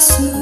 kasih.